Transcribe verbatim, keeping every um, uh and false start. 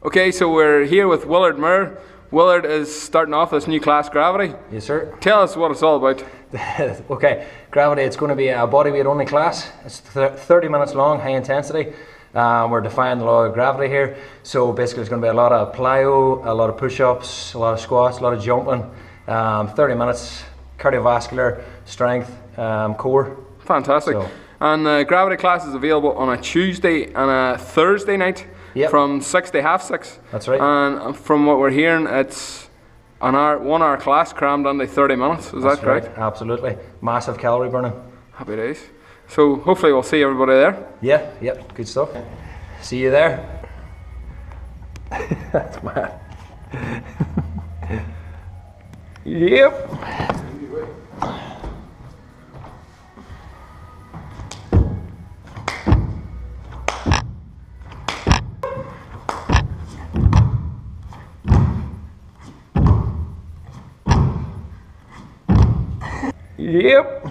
Okay, so we're here with Willard Muir. Willard is starting off this new class, Gravity. Yes, sir. Tell us what it's all about. Okay, Gravity, it's going to be a bodyweight only class. It's thirty minutes long, high intensity. Um, we're defying the law of gravity here. So basically it's going to be a lot of plyo, a lot of push-ups, a lot of squats, a lot of jumping. Um, thirty minutes, cardiovascular, strength, um, core. Fantastic. So. And the Gravity class is available on a Tuesday and a Thursday night. Yep. From six to half six. That's right. And from what we're hearing, it's an hour, one hour class crammed under thirty minutes. Is That's that correct? Right. Absolutely. Massive calorie burning. Happy days. So hopefully we'll see everybody there. Yeah. Yep. Good stuff. See you there. That's mad. Yep. Yep.